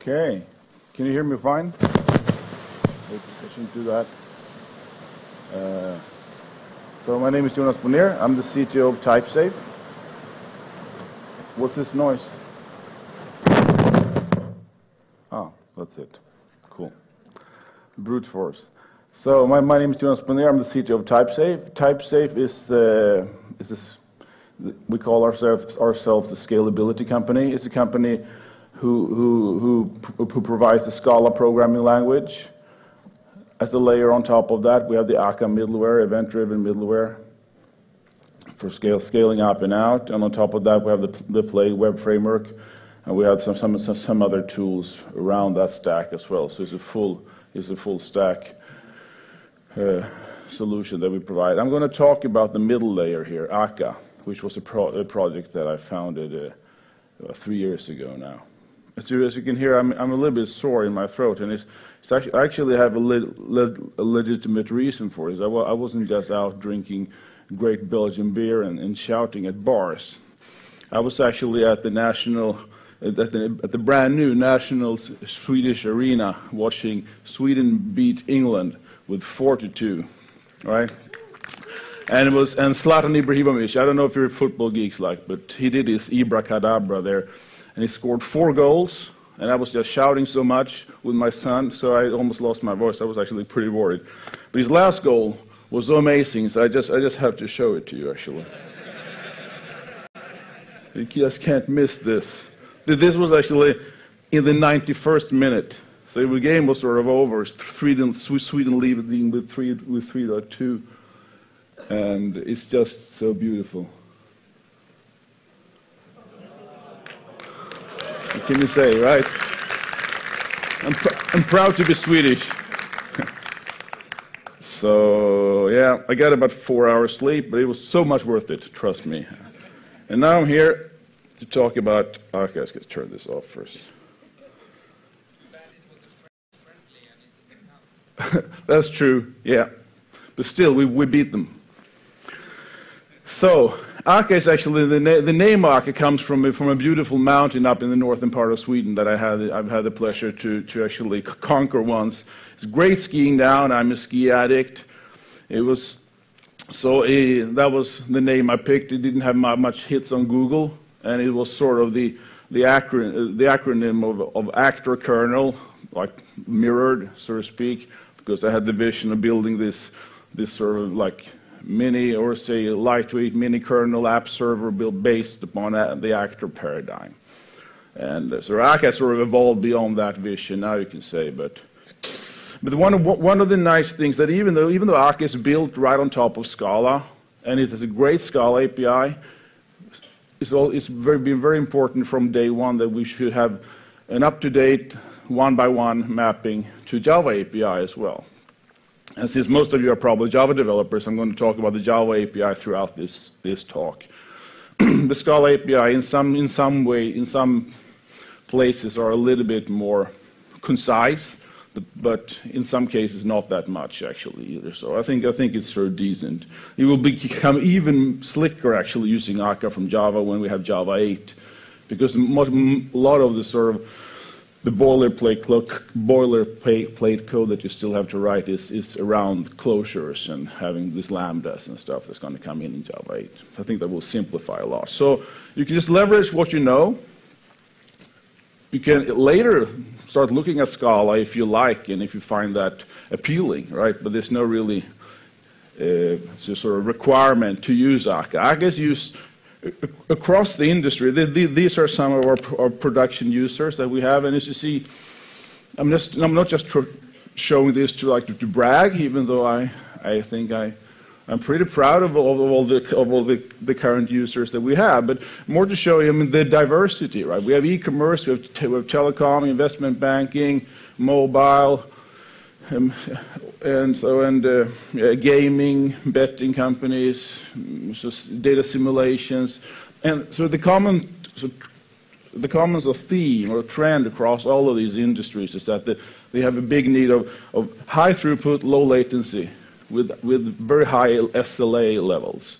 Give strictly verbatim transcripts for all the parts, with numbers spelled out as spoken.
Okay. Can you hear me fine? I shouldn't do that. Uh, so my name is Jonas Bonér. I'm the C T O of TypeSafe. What's this noise? Oh, that's it. Cool. Brute force. So my, my name is Jonas Bonér. I'm the C T O of TypeSafe. TypeSafe is uh, is this. We call ourselves ourselves the scalability company. It's a company who who who, who provides the Scala programming language. As a layer on top of that, we have the Akka middleware, event-driven middleware for scale scaling up and out. And on top of that, we have the the Play web framework, and we have some some some, some other tools around that stack as well. So it's a full it's a full stack uh, solution that we provide. I'm going to talk about the middle layer here, Akka, which was a, pro a project that I founded uh, three years ago now. So as you can hear, I'm, I'm a little bit sore in my throat, and it's, it's actually, I actually have a, le le a legitimate reason for this. I, wa I wasn't just out drinking great Belgian beer and, and shouting at bars. I was actually at the national, at the, at the brand new national Swedish arena, watching Sweden beat England with four to two, right? And it was and Zlatan Ibrahimovic. I don't know if you're football geeks like, but he did his Ibracadabra there, and he scored four goals. And I was just shouting so much with my son, so I almost lost my voice. I was actually pretty worried. But his last goal was so amazing, so I just I just have to show it to you actually. You just can't miss this. This was actually in the ninety-first minute, so the game was sort of over. Sweden Sweden leading with three with three or two. And it's just so beautiful. What can you say, right? I'm, pr I'm proud to be Swedish. So, yeah, I got about four hours sleep, but it was so much worth it, trust me. And now I'm here to talk about... Okay, let's turn this off first. That's true, yeah. But still, we, we beat them. So, Akka is actually, the, na the name Akka comes from, from a beautiful mountain up in the northern part of Sweden that I had, I've had the pleasure to, to actually conquer once. It's great skiing down. I'm a ski addict. It was, so it, that was the name I picked. It didn't have much hits on Google, and it was sort of the, the, acron the acronym of, of actor kernel, like mirrored, so to speak, because I had the vision of building this, this sort of like mini, or say lightweight mini kernel app server built based upon the actor paradigm. And uh, so Akka sort of evolved beyond that vision now, you can say, but but one of, one of the nice things that even though even though Akka is built right on top of Scala, and it has a great Scala A P I, it's, all, it's very, been very important from day one that we should have an up-to-date one-by-one mapping to Java A P I as well. And since most of you are probably Java developers, I'm going to talk about the Java A P I throughout this, this talk. The Scala A P I in some, in some way, in some places are a little bit more concise, but, but in some cases not that much actually either. So I think, I think it's sort of decent. It will become even slicker actually using Akka from Java when we have Java eight, because a lot of the sort of The boilerplate, boilerplate code that you still have to write is, is around closures and having these lambdas and stuff that's going to come in in Java eight. I think that will simplify a lot. So you can just leverage what you know. You can later start looking at Scala if you like and if you find that appealing, right? But there's no really uh, sort of requirement to use Akka. Akka is used across the industry. The, the, these are some of our, our production users that we have, and as you see, I'm, just, I'm not just tr showing this to, like, to, to brag, even though I, I think I, I'm pretty proud of all, of all, the, of all the, the current users that we have, but more to show you, I mean, the diversity, right? We have e-commerce, we, we have telecom, investment banking, mobile, Um, and so and uh, uh, gaming, betting companies, so data simulations, and so the common so the common theme or trend across all of these industries is that the, they have a big need of, of high throughput, low latency, with with very high S L A levels,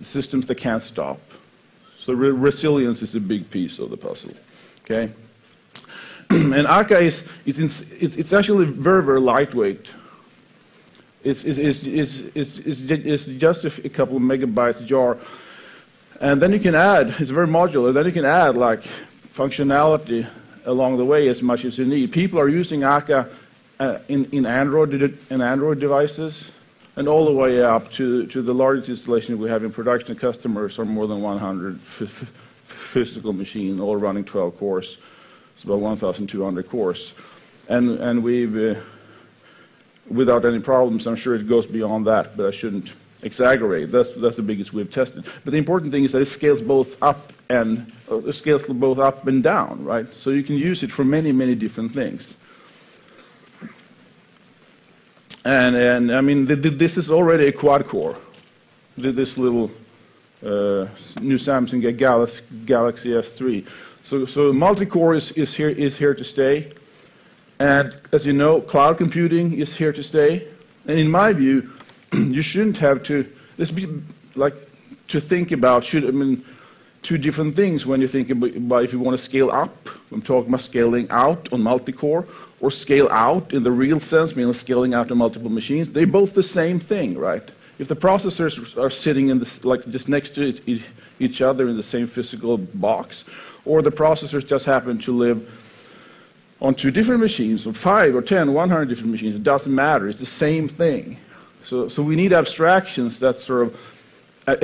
systems that can't stop. So re resilience is a big piece of the puzzle. Okay. And Akka is it's, it's it's actually very very lightweight. It's it's it's it's, it's, it's just a couple of megabytes jar, and then you can add. It's very modular. Then you can add like functionality along the way as much as you need. People are using Akka uh, in in Android in Android devices, and all the way up to to the largest installation we have in production. Customers are more than one hundred physical machines, all running twelve cores. It's about one thousand two hundred cores, and and we've uh, without any problems. I'm sure it goes beyond that, but I shouldn't exaggerate. That's that's the biggest we've tested. But the important thing is that it scales both up and uh, scales both up and down, right? So you can use it for many many different things. And and I mean th th this is already a quad core. Th this little uh, new Samsung Galaxy S three. So, so multi-core is, is, here, is here to stay, and as you know, cloud computing is here to stay. And in my view, you shouldn't have to this be like to think about should I mean two different things when you think about if you want to scale up. I'm talking about scaling out on multi-core or scale out in the real sense, meaning scaling out to multiple machines. They're both the same thing, right? If the processors are sitting in this like just next to it, each other in the same physical box. Or the processors just happen to live on two different machines, or five or ten, one hundred different machines. It doesn't matter. It's the same thing. So, so we need abstractions that sort of uh,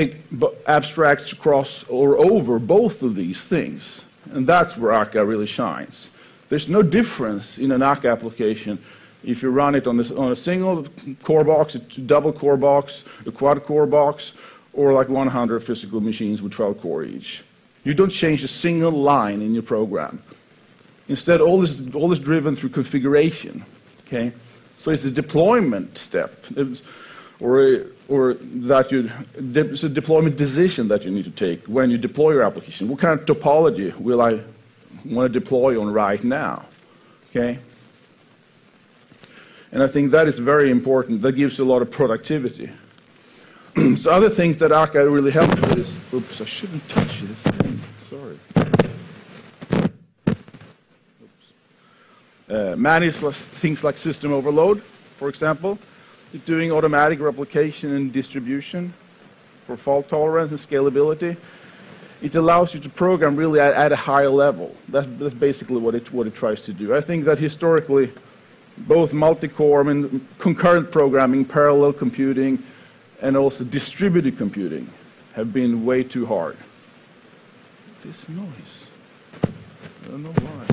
abstracts across or over both of these things, and that's where Akka really shines. There's no difference in an Akka application if you run it on, this, on a single core box, a double core box, a quad core box, or like one hundred physical machines with twelve core each. You don't change a single line in your program. Instead, all is all is driven through configuration. Okay, so it's a deployment step, or a, or that you it's a deployment decision that you need to take when you deploy your application. What kind of topology will I want to deploy on right now? Okay, and I think that is very important. That gives you a lot of productivity. So other things that Akka really helped with is, oops, I shouldn't touch this thing, sorry. Oops. Uh, manage things like system overload, for example. Doing automatic replication and distribution for fault tolerance and scalability. It allows you to program really at, at a higher level. That's, that's basically what it, what it tries to do. I think that historically, both multi-core, I mean, concurrent programming, parallel computing, and also distributed computing have been way too hard. This noise, I don't know why.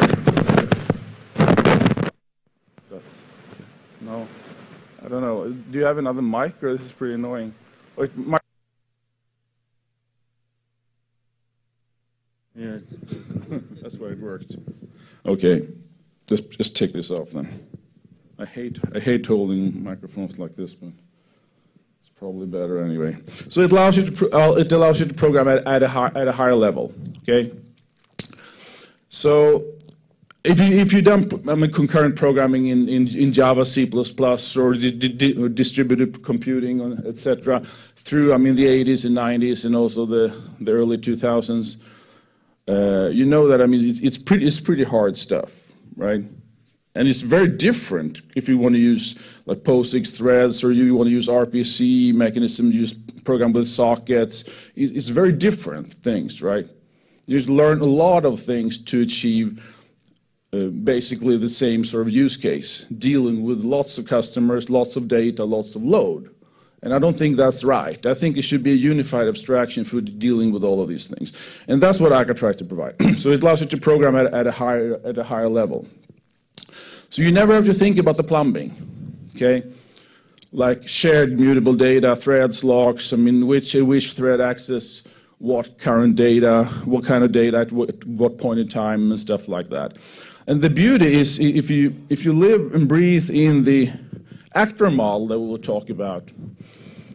That's, no, I don't know. Do you have another mic, or this is pretty annoying? Or it might yeah, that's why it worked. Okay, just just take this off then. I hate I hate holding microphones like this, but. Probably better anyway. So it allows you to pro uh, it allows you to program at, at a high, at a higher level. Okay. So if you if you dump I mean, concurrent programming in, in, in Java, C plus plus, or, di di or distributed computing, et cetera, through I mean the eighties and nineties and also the the early two thousands, uh, you know that I mean it's, it's pretty it's pretty hard stuff, right? And it's very different if you want to use like POSIX threads or you want to use R P C mechanism, use programmable sockets. It's very different things, right? You just learn a lot of things to achieve uh, basically the same sort of use case, dealing with lots of customers, lots of data, lots of load. And I don't think that's right. I think it should be a unified abstraction for dealing with all of these things. And that's what Akka tries to provide. So it allows you to program at, at, a higher, at a higher level. So you never have to think about the plumbing, okay? Like shared mutable data, threads, logs, I mean, which, which thread access, what current data, what kind of data at what, what point in time, and stuff like that. And the beauty is if you, if you live and breathe in the actor model that we will talk about,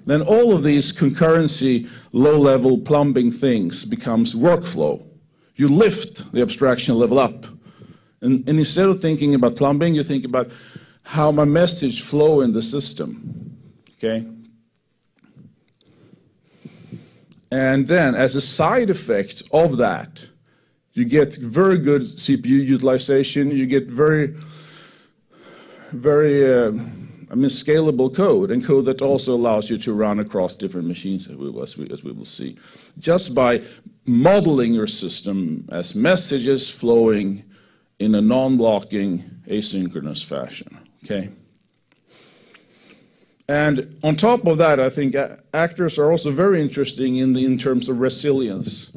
then all of these concurrency, low-level plumbing things becomes workflow. You lift the abstraction level up. And, and instead of thinking about plumbing, you think about how my message flow in the system, okay? And then as a side effect of that, You get very good C P U utilization, you get very, very uh, I mean, scalable code, and code that also allows you to run across different machines, as we, as we, as we will see, just by modeling your system as messages flowing in a non-blocking, asynchronous fashion. Okay. And on top of that, I think actors are also very interesting in, the, in terms of resilience.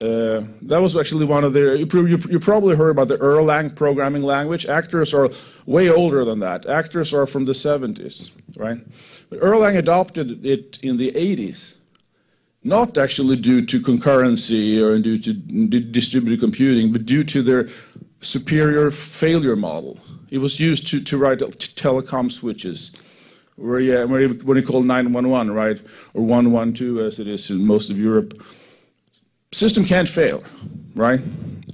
Uh, that was actually one of the, you, you, you probably heard about the Erlang programming language. Actors are way older than that. Actors are from the seventies, right? But Erlang adopted it in the eighties, not actually due to concurrency or due to distributed computing, but due to their superior failure model. It was used to, to write telecom switches. Where, yeah, where you, when you call nine one one, right, or one one two as it is in most of Europe, system can't fail, right?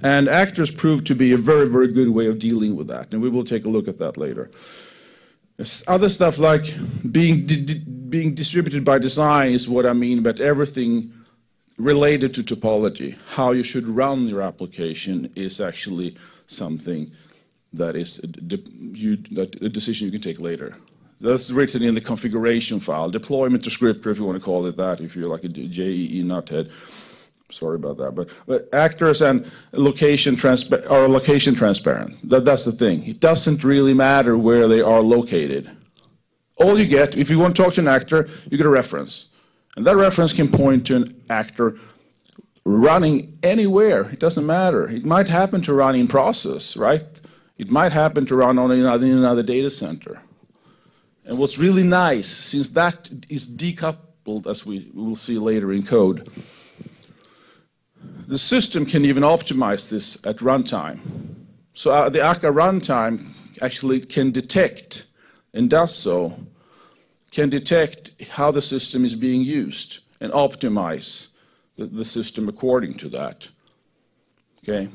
And actors proved to be a very, very good way of dealing with that, and we will take a look at that later. There's other stuff like being, di di being distributed by design is what I mean, but everything related to topology, how you should run your application is actually something that is a, de you, that a decision you can take later. That's written in the configuration file, deployment descriptor, if you want to call it that, if you're like a J E E nuthead. Sorry about that, but, but actors and location are location transparent. That, that's the thing. It doesn't really matter where they are located. All you get, if you want to talk to an actor, you get a reference. And that reference can point to an actor running anywhere. It doesn't matter. It might happen to run in process, right? It might happen to run on another, in another data center. And what's really nice, since that is decoupled, as we will see later in code, the system can even optimize this at runtime. So uh, the Akka runtime actually can detect, and does so, can detect how the system is being used and optimize the, the system according to that. Okay.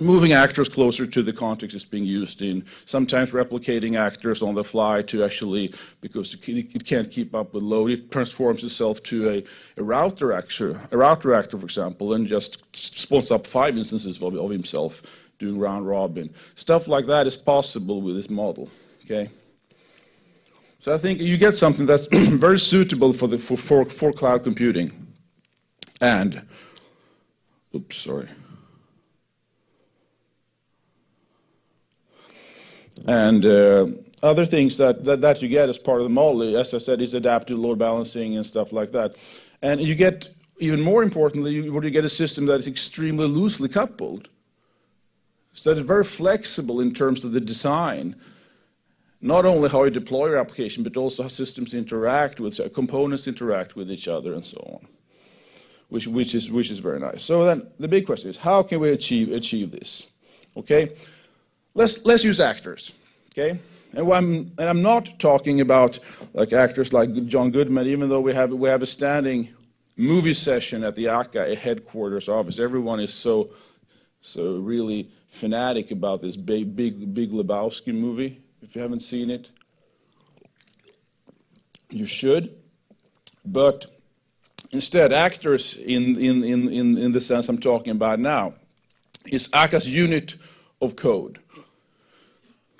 Moving actors closer to the context it's being used in, sometimes replicating actors on the fly to actually, because it can't keep up with load, it transforms itself to a, a router actor, a router actor, for example, and just spawns up five instances of, of himself doing round robin. Stuff like that is possible with this model, okay? So I think you get something that's very suitable for, the, for, for, for cloud computing. And, oops, sorry. And uh, other things that, that, that you get as part of the model, as I said, is adaptive load balancing and stuff like that. And you get, even more importantly, you, you get a system that is extremely loosely coupled. So that is very flexible in terms of the design. Not only how you deploy your application, but also how systems interact with, uh, components interact with each other and so on. Which, which, is, which is very nice. So then the big question is, how can we achieve, achieve this? Okay? Let's, let's use actors, okay? And I'm, and I'm not talking about like actors like John Goodman, even though we have, we have a standing movie session at the Akka headquarters office. Everyone is so, so really fanatic about this big, big, big Lebowski movie. If you haven't seen it, you should. But instead, actors in, in, in, in, in the sense I'm talking about now is Akka's unit of code.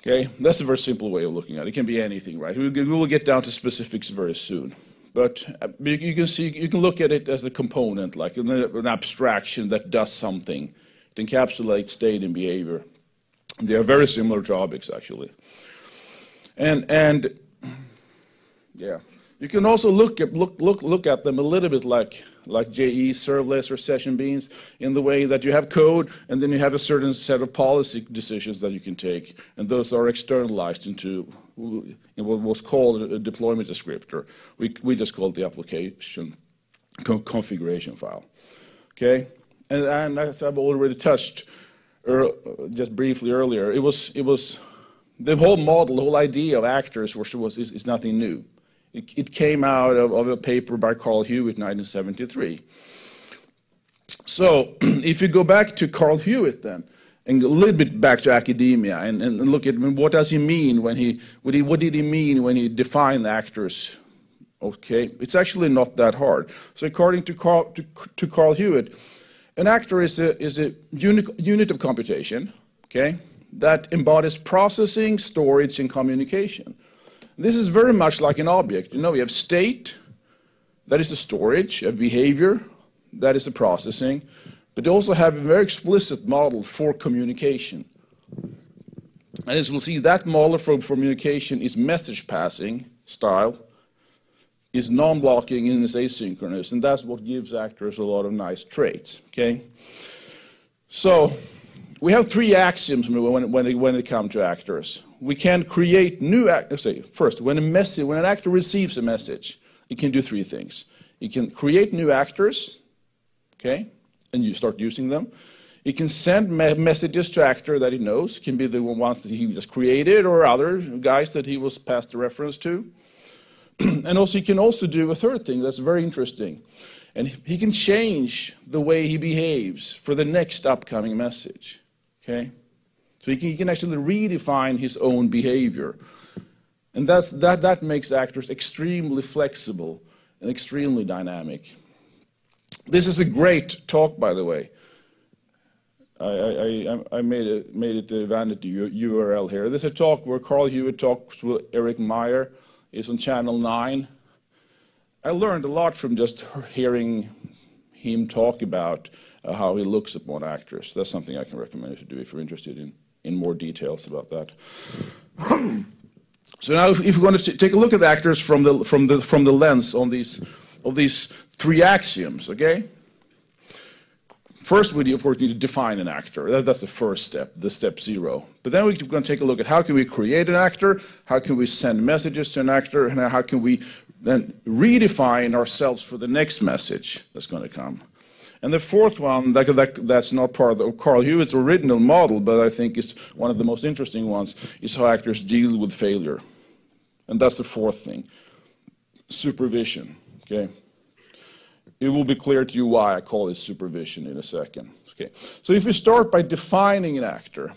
Okay, that's a very simple way of looking at it. It can be anything, right? We will get down to specifics very soon. But you can see, you can look at it as a component, like an abstraction that does something. It encapsulates state and behavior. They are very similar to objects, actually. And and yeah, you can also look at look look look at them a little bit like like J E E servlets or session beans, in the way that you have code and then you have a certain set of policy decisions that you can take, and those are externalized into what was called a deployment descriptor. We we just call it the application configuration file. Okay, and, and as I've already touched, or just briefly earlier, it was it was the whole model, the whole idea of actors was was is, is nothing new. It, it came out of, of a paper by Carl Hewitt in nineteen seventy-three. So if you go back to Carl Hewitt then, and a little bit back to academia, and, and look at what does he mean when he, what, he, what did he mean when he defined the actors? Okay, it's actually not that hard. So according to Carl, to, to Carl Hewitt, An actor is a, is a unit, unit of computation, okay, that embodies processing, storage, and communication. This is very much like an object. You know, we have state, that is a storage, a behavior, that is a processing, but they also have a very explicit model for communication. And as we'll see, that model for communication is message passing style, is non-blocking, and is asynchronous, and that's what gives actors a lot of nice traits, okay? So we have three axioms when, when, when it comes to actors. We can create new actors. Say, first, when, a message, when an actor receives a message, it can do three things. It can create new actors, okay, and you start using them. It can send me messages to actor that he knows. It can be the ones that he just created or other guys that he was passed the reference to. And also, he can also do a third thing that's very interesting. And he can change the way he behaves for the next upcoming message, okay? So he can, he can actually redefine his own behavior. And that's, that, that makes actors extremely flexible and extremely dynamic. This is a great talk, by the way. I, I, I made, it, made it the vanity U R L here. This is a talk where Carl Hewitt talks with Eric Meyer. It's on Channel nine. I learned a lot from just hearing him talk about uh, how he looks upon actors. That's something I can recommend you to do if you're interested in, in more details about that. So now, if we're going to take a look at the actors from the, from the, from the lens on these, of these three axioms, okay? First, we, of course, need to define an actor. That, that's the first step, the step zero. But then we're going to take a look at how can we create an actor, how can we send messages to an actor, and how can we then redefine ourselves for the next message that's going to come. And the fourth one, that, that, that's not part of the, Carl Hewitt's original model, but I think it's one of the most interesting ones, is how actors deal with failure. And that's the fourth thing, supervision, okay? It will be clear to you why I call it supervision in a second, okay? So if we start by defining an actor,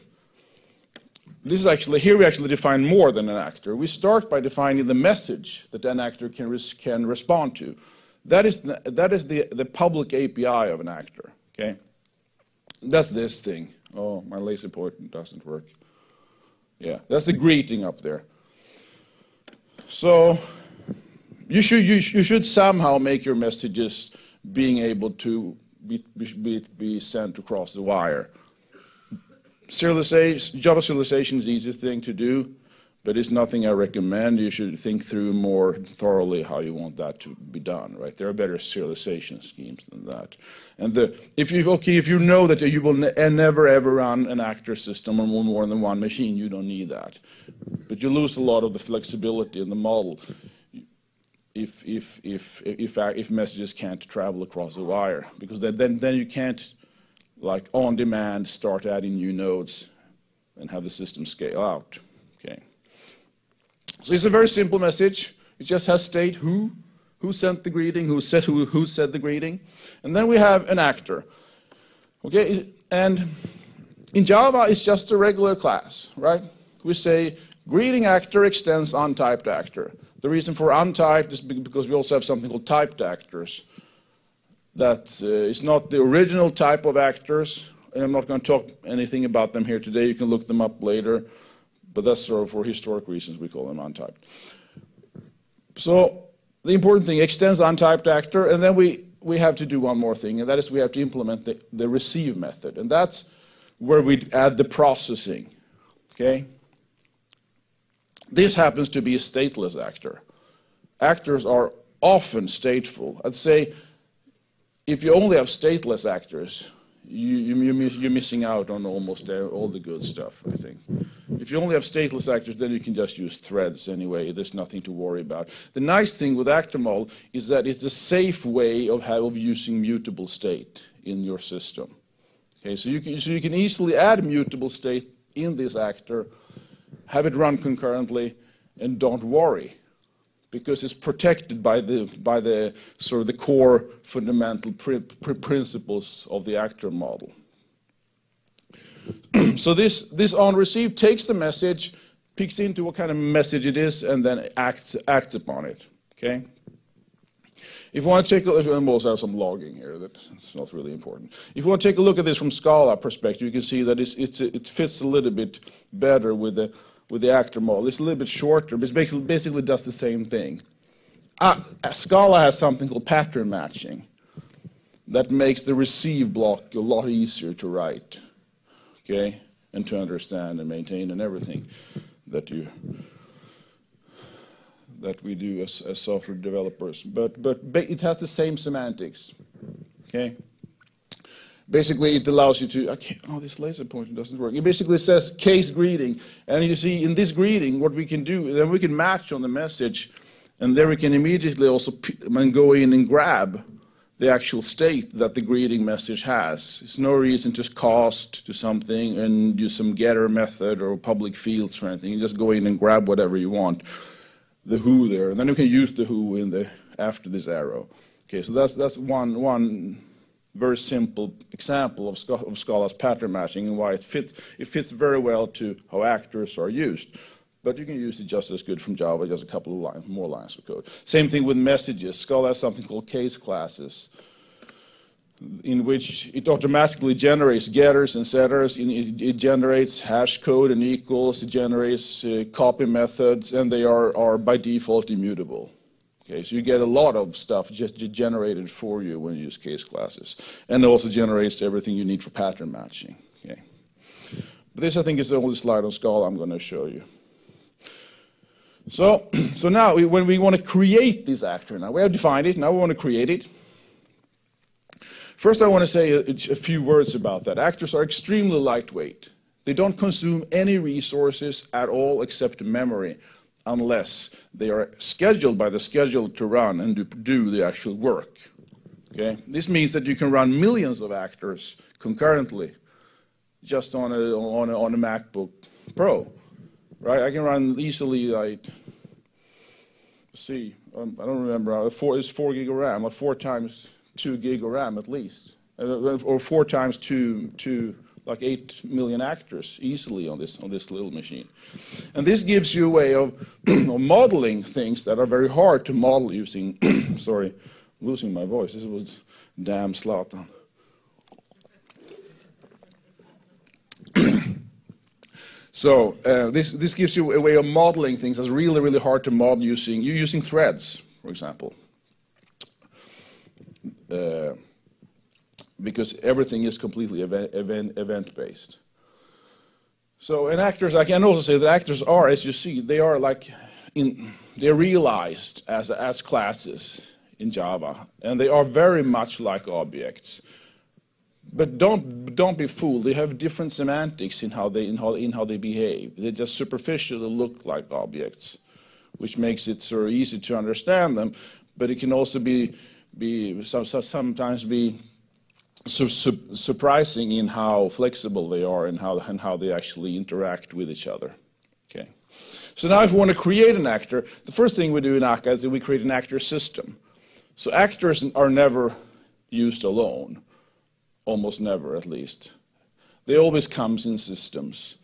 this is actually, here we actually define more than an actor. We start by defining the message that an actor can, res, can respond to. That is, the, that is the, the public A P I of an actor, okay? That's this thing. Oh, my laser pointer doesn't work. Yeah, that's the greeting up there. So you should, you, you should somehow make your messages being able to be, be, be sent across the wire. Serialization, Java serialization is the easiest thing to do, but it's nothing I recommend. You should think through more thoroughly how you want that to be done, right? There are better serialization schemes than that. And the, if, you, okay, if you know that you will ne never ever run an actor system on more than one machine, you don't need that. But you lose a lot of the flexibility in the model if, if, if, if, if, if messages can't travel across the wire, because then, then you can't, like on demand, start adding new nodes and have the system scale out, okay? So it's a very simple message. It just has state who, who sent the greeting, who said, who, who said the greeting. And then we have an actor. Okay, and in Java, it's just a regular class, right? We say greeting actor extends untyped actor. The reason for untyped is because we also have something called typed actors. That uh, it's not the original type of actors, and I'm not going to talk anything about them here today. You can look them up later. But that's sort of for historic reasons we call them untyped. So the important thing extends untyped actor, and then we, we have to do one more thing, and that is we have to implement the, the receive method, and that's where we add the processing, okay? This happens to be a stateless actor. Actors are often stateful. I'd say if you only have stateless actors, You, you, you're missing out on almost all the good stuff, I think. If you only have stateless actors, then you can just use threads anyway. There's nothing to worry about. The nice thing with actor model is that it's a safe way of, how, of using mutable state in your system. Okay, so you can, so you can easily add mutable state in this actor, have it run concurrently, and don't worry, because it's protected by the, by the sort of the core fundamental pri pri principles of the actor model. So this, this on receive takes the message, peeks into what kind of message it is, and then acts, acts upon it, okay? If you want to take a look, and we'll also have some logging here, that's not really important. If you want to take a look at this from Scala perspective, you can see that it's, it's, it fits a little bit better with the, with the actor model. It's a little bit shorter, but it basically does the same thing. Uh, Scala has something called pattern matching that makes the receive block a lot easier to write, okay, and to understand and maintain and everything that you that we do as, as software developers. But, but it has the same semantics, okay? Basically, it allows you to, I can't, oh, this laser pointer doesn't work. It basically says case greeting. And you see, in this greeting, what we can do, then we can match on the message, and then we can immediately also go in and grab the actual state that the greeting message has. It's no reason to cost to something and use some getter method or public fields or anything. You just go in and grab whatever you want. The who there, and then you can use the who in the after this arrow. Okay, so that's that's one one very simple example of, of Scala's pattern matching and why it fits it fits very well to how actors are used. But you can use it just as good from Java, just a couple of lines, more lines of code. Same thing with messages. Scala has something called case classes, in which it automatically generates getters and setters, it, it generates hash code and equals, it generates uh, copy methods, and they are, are by default immutable. Okay, so you get a lot of stuff just generated for you when you use case classes, and it also generates everything you need for pattern matching. Okay. But this, I think, is the only slide on Scala I'm going to show you. So, so now, we, when we want to create this actor, now we have defined it, now we want to create it. First, I want to say a, a few words about that. Actors are extremely lightweight. They don't consume any resources at all except memory, unless they are scheduled by the schedule to run and do, do the actual work. Okay? This means that you can run millions of actors concurrently just on a, on a, on a MacBook Pro. Right? I can run easily, like, let's see, um, I don't remember, four, it's four gig of RAM, like four times two gig of RAM at least, or four times two, two, like eight million actors easily on this on this little machine. And this gives you a way of, of modeling things that are very hard to model using, sorry, losing my voice, this was damn Zlatan. So uh, this, this gives you a way of modeling things that's really, really hard to model using, you're using threads, for example. Uh, because everything is completely event, event, event based. So, and actors, I can also say that actors are, as you see, they are like, in, they're realized as, as classes in Java, and they are very much like objects. But don't, don't be fooled, they have different semantics in how they, in how, in how they behave. They just superficially look like objects, which makes it so easy to understand them, but it can also be Be sometimes be su su surprising in how flexible they are and how and how they actually interact with each other. Okay, so now if we want to create an actor, the first thing we do in Akka is that we create an actor system. So actors are never used alone, almost never, at least. They always comes in systems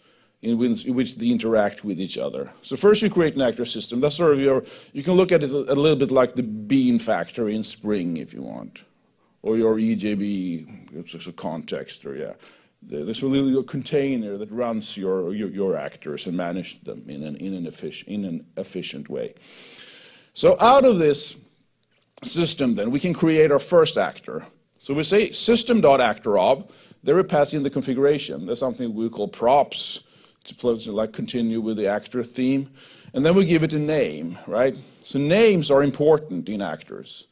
in which they interact with each other. So first you create an actor system. That's sort of your, you can look at it a little bit like the bean factory in Spring, if you want, or your E J B, it's just a context, or yeah. There's a little container that runs your, your, your actors and manages them in an, in, an efficient, in an efficient way. So out of this system then, we can create our first actor. So we say system.actorOf, there we pass in the configuration. There's something we call props, to like continue with the actor theme, and then we give it a name, right? So names are important in actors.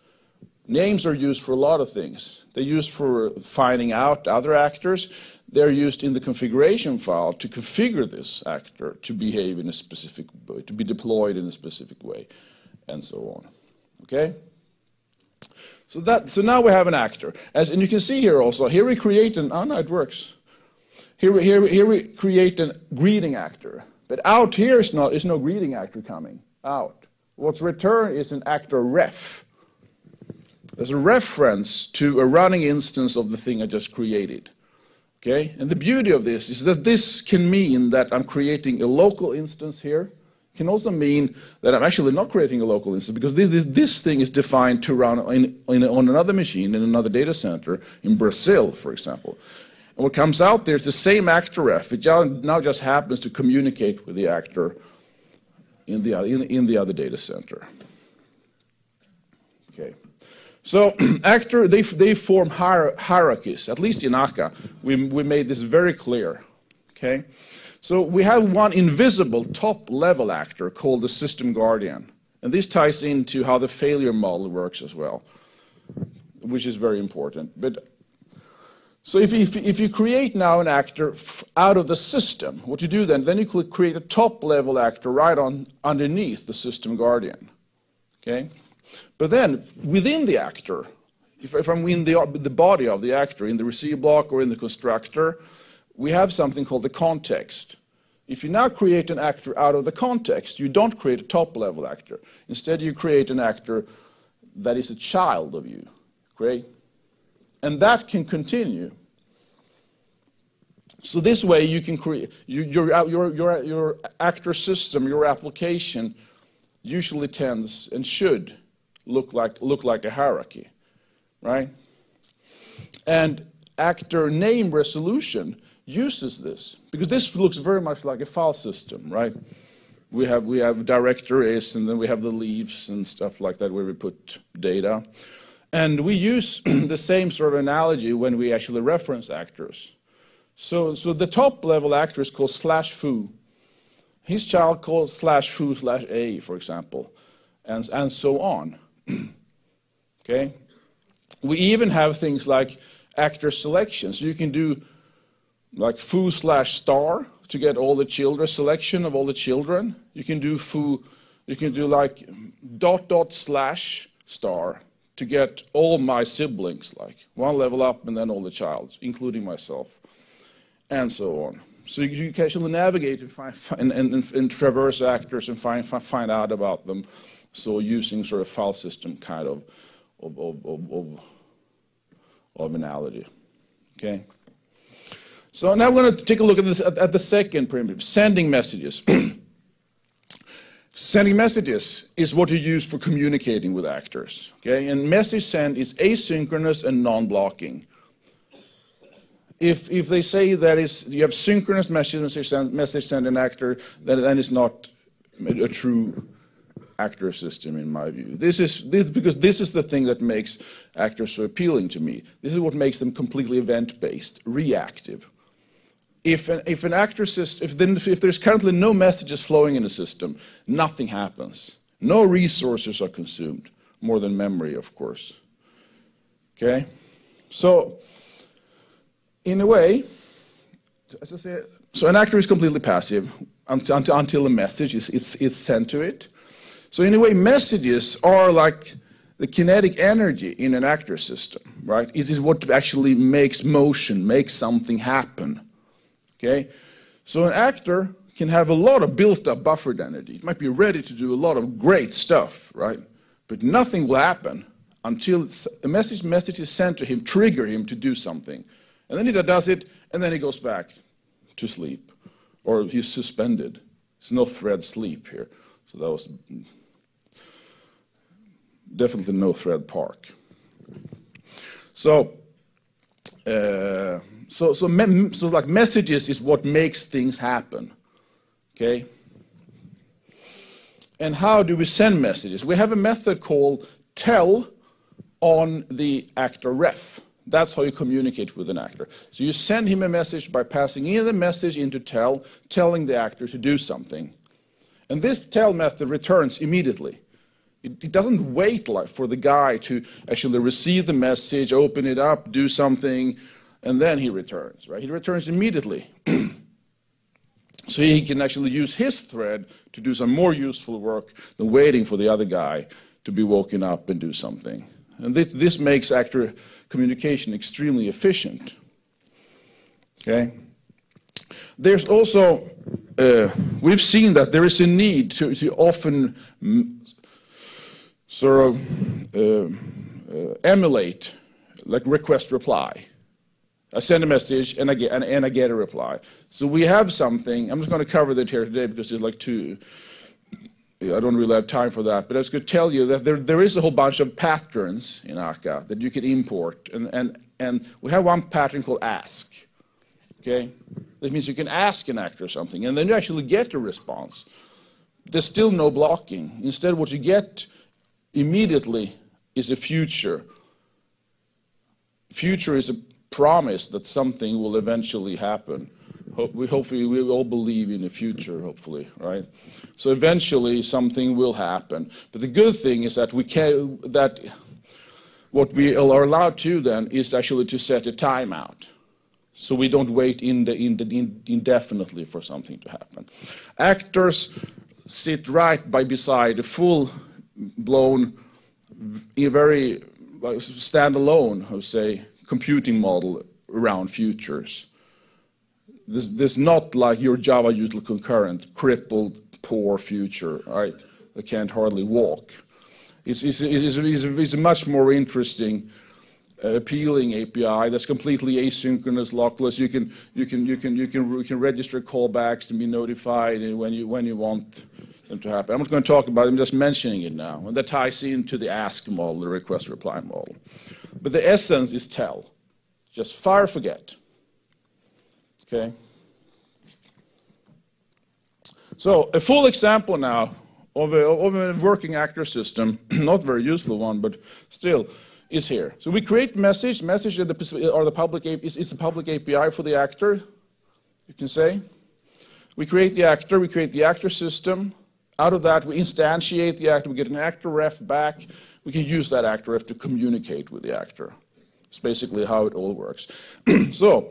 Names are used for a lot of things. They're used for finding out other actors. They're used in the configuration file to configure this actor to behave in a specific way, to be deployed in a specific way, and so on. Okay? So that, so now we have an actor. As, and you can see here also, here we create an, oh no, it works. Here, here, here we create a greeting actor, but out here is no, is no greeting actor coming out. What's returned is an actor ref. There's a reference to a running instance of the thing I just created. Okay? And the beauty of this is that this can mean that I'm creating a local instance here, can also mean that I'm actually not creating a local instance, because this, this, this thing is defined to run in, in, on another machine in another data center in Brazil, for example. And what comes out there is the same actor ref. It now just happens to communicate with the actor in the, in, in the other data center. Okay. So actor, they, they form hier hierarchies, at least in Akka. We, we made this very clear. Okay? So we have one invisible top-level actor called the system guardian. And this ties into how the failure model works as well, which is very important. But, so if, if, if you create now an actor out of the system, what you do then, then you could create a top-level actor right on underneath the system guardian. Okay? But then, within the actor, if, if I'm in the, the body of the actor, in the receive block or in the constructor, we have something called the context. If you now create an actor out of the context, you don't create a top-level actor. Instead, you create an actor that is a child of you. Great. And that can continue. So this way, you can create you, your, your, your, your actor system, your application, usually tends and should look like look like a hierarchy, right? And actor name resolution uses this, because this looks very much like a file system, right? We have we have directories, and then we have the leaves and stuff like that where we put data, and we use the same sort of analogy when we actually reference actors. So so the top level actor is called slash foo. His child called slash foo slash a, for example, and and so on. Okay, we even have things like actor selection. So you can do like foo slash star to get all the children, selection of all the children. You can do foo, you can do like dot dot slash star to get all my siblings, like one level up and then all the childs, including myself, and so on. So you, you can actually navigate and, find, and, and, and traverse actors and find, find out about them. So using sort of file system kind of, of, of, of, of, of analogy, okay? So now we're going to take a look at, this, at, at the second primitive, sending messages. Sending messages is what you use for communicating with actors, okay? And message send is asynchronous and non-blocking. If, if they say that is, you have synchronous message send, message send an actor, then, then it's not a true actor system, in my view. This is this, because this is the thing that makes actors so appealing to me. This is what makes them completely event-based, reactive. If an, if an actor system, if, then, if there's currently no messages flowing in the system, nothing happens. No resources are consumed, more than memory, of course. Okay, so in a way, as I say, so an actor is completely passive until until a message is it's it's sent to it. So in a way, messages are like the kinetic energy in an actor system, right? It is what actually makes motion, makes something happen, okay? So an actor can have a lot of built-up buffered energy. It might be ready to do a lot of great stuff, right? But nothing will happen until a message, message is sent to him, trigger him to do something. And then he does it, and then he goes back to sleep, or he's suspended. There's no thread sleep here. So that was definitely no thread park. So, uh, so, so, me so like messages is what makes things happen, okay? And how do we send messages? We have a method called tell on the actor ref. That's how you communicate with an actor. So you send him a message by passing in the message into tell, telling the actor to do something. And this tell method returns immediately. It, it doesn't wait like for the guy to actually receive the message, open it up, do something, and then he returns, right? He returns immediately. So he can actually use his thread to do some more useful work than waiting for the other guy to be woken up and do something. And this, this makes actor communication extremely efficient, okay? There's also, uh, we've seen that there is a need to, to often m sort of uh, uh, emulate, like request reply. I send a message and I, get, and, and I get a reply. So we have something, I'm just going to cover that here today because it's like two, I don't really have time for that, but I was going to tell you that there, there is a whole bunch of patterns in Akka that you can import, and, and, and we have one pattern called ask. Okay? That means you can ask an actor something, and then you actually get a response. There's still no blocking. Instead, what you get immediately is a future. Future is a promise that something will eventually happen. We hopefully we all believe in the future, hopefully, right? So eventually something will happen. But the good thing is that we can that what we are allowed to then is actually to set a timeout, so we don't wait in the, in the in, indefinitely for something to happen. Actors sit right by beside a full-blown, very standalone, I would say, computing model around futures. This, this not like your Java util concurrent, crippled, poor future, right? They can't hardly walk. It's, it's, it's, it's, it's a much more interesting, uh, appealing A P I that's completely asynchronous, lockless. You can you can you can you can you can register callbacks and be notified when you when you want them to happen. I'm not going to talk about it. I'm just mentioning it now, and that ties into the ask model, the request reply model. But the essence is tell, just fire forget. Okay. So a full example now of a, of a working actor system, not very useful one, but still is here. So we create message. Message are the, are the public is, is the public A P I for the actor, you can say. We create the actor. We create the actor system. Out of that, we instantiate the actor. We get an actor ref back. We can use that actor ref to communicate with the actor. It's basically how it all works. So.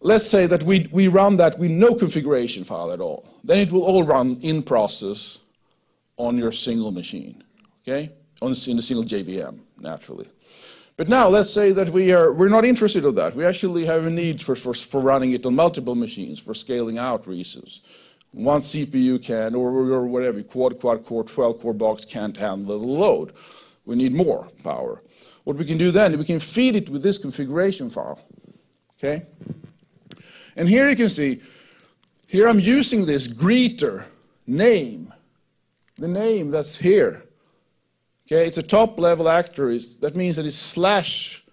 Let's say that we, we run that with no configuration file at all. Then it will all run in process on your single machine, okay? On the, in the single J V M, naturally. But now let's say that we are, we're not interested in that. We actually have a need for, for, for running it on multiple machines for scaling out reasons. One C P U can, or, or whatever, quad, quad core, twelve core box can't handle the load. We need more power. What we can do then, we can feed it with this configuration file, okay? And here you can see, here I'm using this greeter name, the name that's here. Okay, it's a top-level actor. That means that it's slash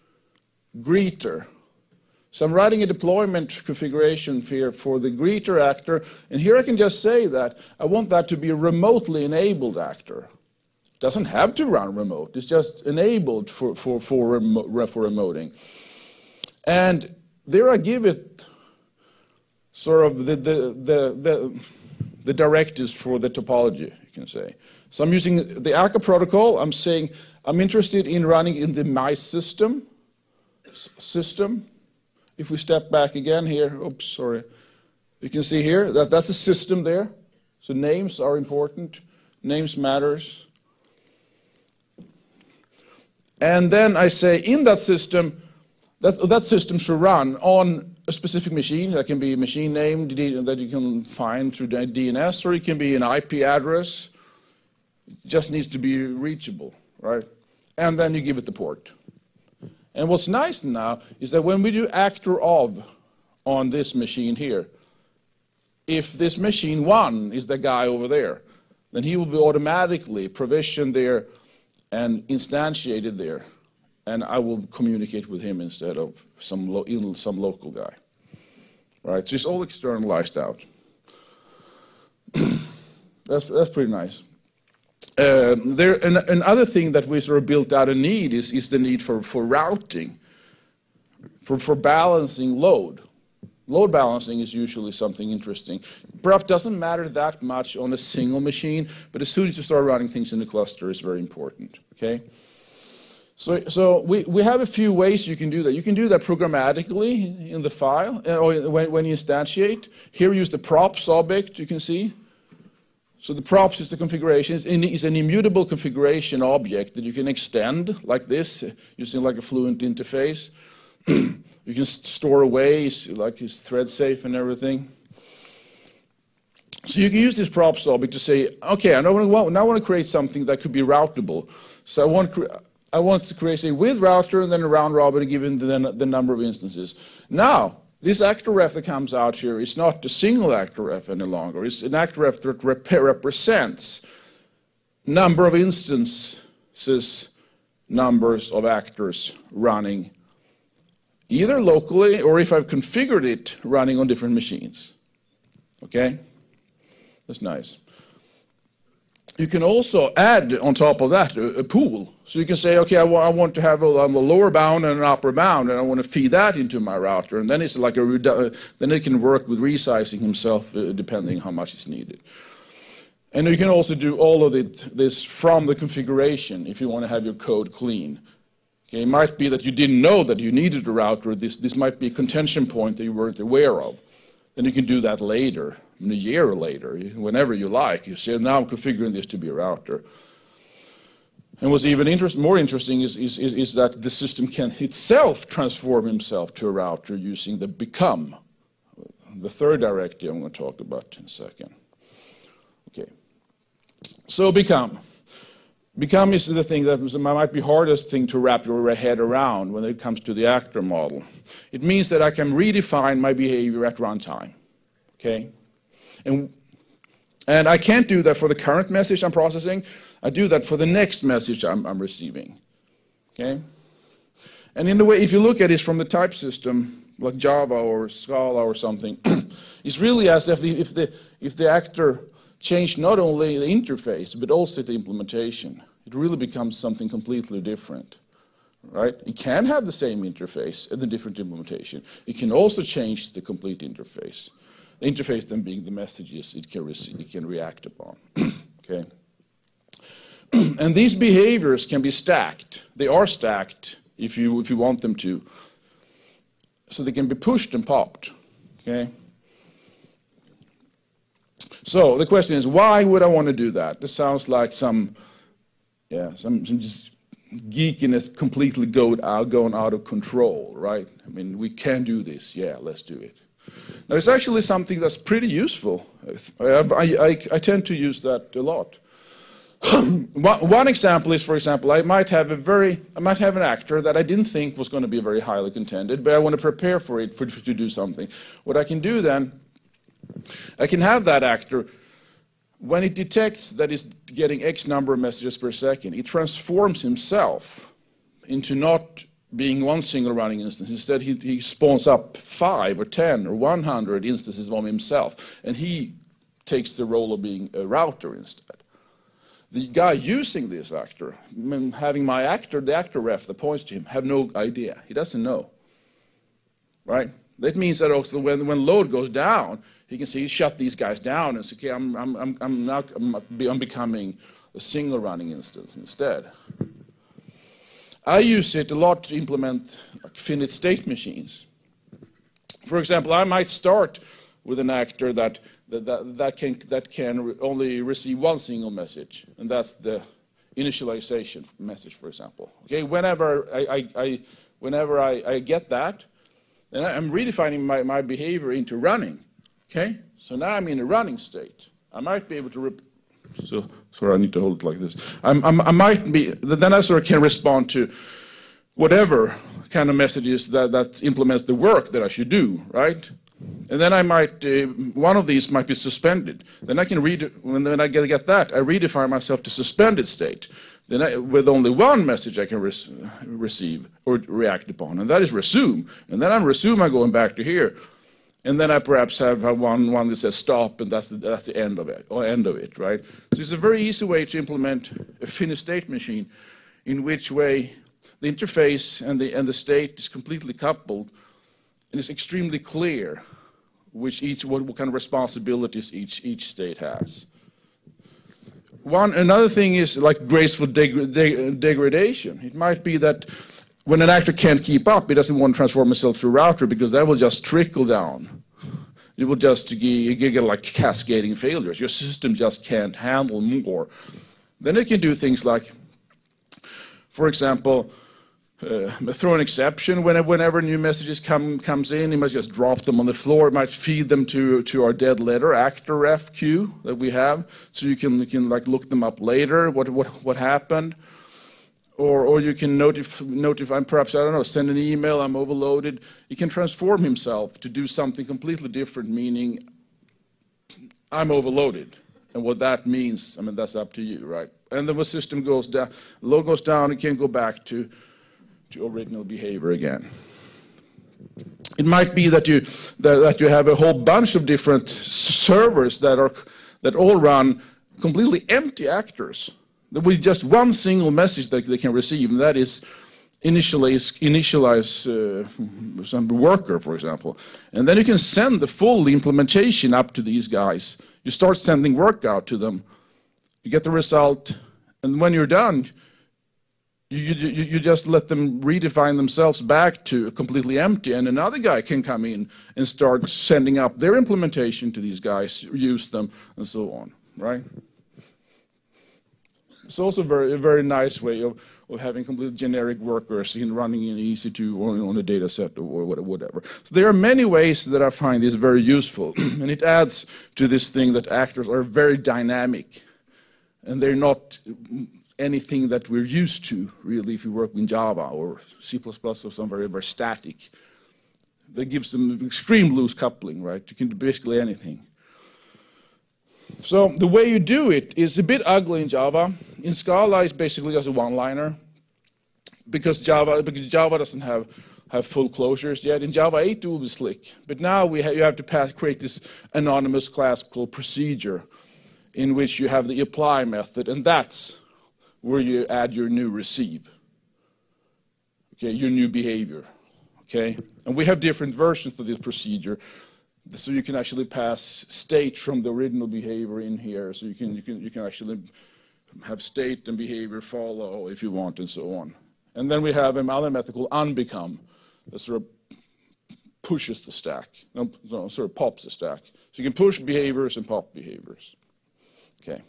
greeter. So I'm writing a deployment configuration here for the greeter actor. And here I can just say that I want that to be a remotely enabled actor. It doesn't have to run remote. It's just enabled for, for, for, remo for remoting. And there I give it sort of the, the, the, the, the directives for the topology, you can say. So I'm using the Akka protocol. I'm saying I'm interested in running in the my system. system. If we step back again here, oops, sorry. You can see here, that, that's a system there. So names are important. Names matters. And then I say in that system, that, that system should run on a specific machine. That can be a machine name that you can find through D N S, or it can be an I P address. It just needs to be reachable, right? And then you give it the port. And what's nice now is that when we do actor of on this machine here, if this machine one is the guy over there, then he will be automatically provisioned there and instantiated there. And I will communicate with him instead of some, lo some local guy, right? So it's all externalized out. that's, that's pretty nice. Uh, there, an, another thing that we sort of built out a need is, is the need for, for routing, for, for balancing load. Load balancing is usually something interesting. Perhaps doesn't matter that much on a single machine, but as soon as you start running things in the cluster, it's very important, okay? So, so we, we have a few ways you can do that. You can do that programmatically in the file, or when, when you instantiate. Here we use the props object, you can see. So the props is the configuration. It's, in, it's an immutable configuration object that you can extend like this, using like a fluent interface. You can store away, like it's thread safe and everything. So you can use this props object to say, okay, I now want, now I want to create something that could be routable. So I want to I want to create a with router and then a round robin given the, the number of instances. Now, this actor ref that comes out here is not a single actor ref any longer. It's an actor ref that rep represents Number of instances, numbers of actors running, either locally or if I've configured it, running on different machines. Okay? That's nice. You can also add on top of that a, a pool. So you can say, okay, I, I want to have a, a lower bound and an upper bound, and I want to feed that into my router. And then it's like a, then it can work with resizing himself uh, depending how much is needed. And you can also do all of it, this from the configuration if you want to have your code clean. Okay, it might be that you didn't know that you needed a router. This, this might be a contention point that you weren't aware of. Then you can do that later. A year later, whenever you like, you say, now I'm configuring this to be a router. And what's even interest, more interesting is, is, is, is that the system can itself transform himself to a router using the become, the third directive I'm going to talk about in a second. Okay. So become. Become is the thing that might be the hardest thing to wrap your head around when it comes to the actor model. It means that I can redefine my behavior at runtime. Okay? And, and I can't do that for the current message I'm processing. I do that for the next message I'm, I'm receiving. Okay? And in a way, if you look at it from the type system, like Java or Scala or something, it's really as if the, if, the, if the actor changed not only the interface, but also the implementation. It really becomes something completely different. Right? It can have the same interface and the different implementation. It can also change the complete interface. Interface then being the messages it can, receive, it can react upon. Okay. And these behaviors can be stacked. They are stacked if you, if you want them to. So they can be pushed and popped. Okay. So the question is, why would I want to do that? This sounds like some, yeah, some, some just geekiness completely going out, going out of control, right? I mean, we can do this. Yeah, let's do it. Now, it's actually something that's pretty useful. I, I, I tend to use that a lot. One example is, for example, I might have a very, I might have an actor that I didn't think was going to be very highly contended, but I want to prepare for it for, to do something. What I can do then, I can have that actor, when it detects that it's getting X number of messages per second, it transforms himself into not being one single running instance. Instead, he, he spawns up five or ten or one hundred instances of himself, and he takes the role of being a router instead. The guy using this actor, having my actor, the actor ref that points to him, have no idea. He doesn't know, right? That means that also when, when load goes down, he can see, shut these guys down and say, okay, I'm, I'm, I'm, I'm, not, I'm, I'm becoming a single running instance instead. I use it a lot to implement finite state machines. For example, I might start with an actor that, that, that, that can, that can only receive one single message, and that's the initialization message, for example. Okay, whenever I, I, I, whenever I, I get that, then I'm redefining my, my behavior into running. Okay, so now I'm in a running state. I might be able to rep So, sorry, I need to hold it like this. I'm, I'm, I might be, then I sort of can respond to whatever kind of messages that, that implements the work that I should do, right? And then I might, uh, one of these might be suspended. Then I can read, when, when I get, get that, I redefine myself to suspended state. Then I, with only one message I can re receive or react upon, and that is resume. And then I'm resume, I'm going back to here. And then I perhaps have one, one that says stop, and that's the, that's the end of it, or end of it, right? So it's a very easy way to implement a finite state machine, in which way the interface and the, and the state is completely coupled, and it's extremely clear which each, what, what kind of responsibilities each, each state has. One, another thing is like graceful degra deg degradation. It might be that when an actor can't keep up, it doesn't want to transform itself to a router, because that will just trickle down. It will just get like cascading failures. Your system just can't handle more. Then it can do things like, for example, uh, throw an exception. Whenever new messages come comes in, it might just drop them on the floor. It might feed them to, to our dead letter actor ref queue that we have, so you can, you can like look them up later, what, what, what happened. Or, or you can notif notify, perhaps, I don't know, send an email, I'm overloaded. He can transform himself to do something completely different, meaning I'm overloaded. And what that means, I mean, that's up to you, right? and then the system goes down, low goes down, it can't go back to, to original behavior again. It might be that you, that, that you have a whole bunch of different servers that, are, that all run completely empty actors, with just one single message that they can receive, and that is initialize, initialize uh, some worker, for example. And then you can send the full implementation up to these guys. You start sending work out to them, you get the result, and when you're done, you, you, you just let them redefine themselves back to completely empty, and another guy can come in and start sending up their implementation to these guys, use them, and so on, right? It's also very, a very nice way of, of having complete generic workers in running in E C two or on a data set or whatever. So there are many ways that I find this very useful, and it adds to this thing that actors are very dynamic, and they're not anything that we're used to, really, if you work in Java or C plus plus or some very, very static. That gives them extreme loose coupling, right? You can do basically anything. So the way you do it is a bit ugly in Java. In Scala, it's basically just a one-liner because Java because Java doesn't have have full closures yet. In Java eight, it will be slick, but now we ha you have to pass, create this anonymous class called procedure, in which you have the apply method, and that's where you add your new receive. Okay, your new behavior. Okay, and we have different versions of this procedure. So you can actually pass state from the original behavior in here. So you can, you can, you can actually have state and behavior follow if you want and so on. And then we have another method called unbecome that sort of pushes the stack, no, no, sort of pops the stack. So you can push behaviors and pop behaviors. Okay.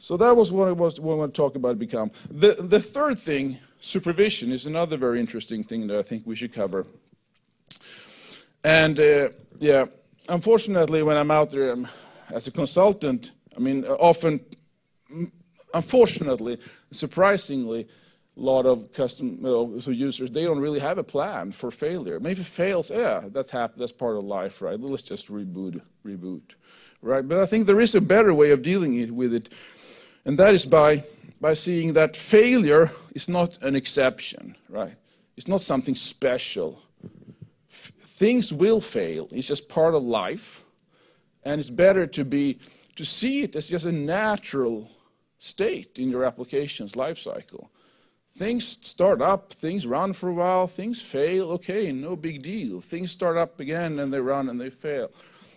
So that was what I was what I want to talk about become. The, the third thing, supervision, is another very interesting thing that I think we should cover. And uh, yeah, unfortunately, when I'm out there um, as a consultant, I mean, often, unfortunately, surprisingly, a lot of custom uh, so users, they don't really have a plan for failure. Maybe it fails, yeah, that's hap that's part of life, right? Let's just reboot, reboot, right? But I think there is a better way of dealing it, with it, and that is by by seeing that failure is not an exception, right? It's not something special. Things will fail. It's just part of life, and it's better to be to see it as just a natural state in your application's life cycle. Things start up, things run for a while, things fail. Okay, no big deal. Things start up again, and they run and they fail.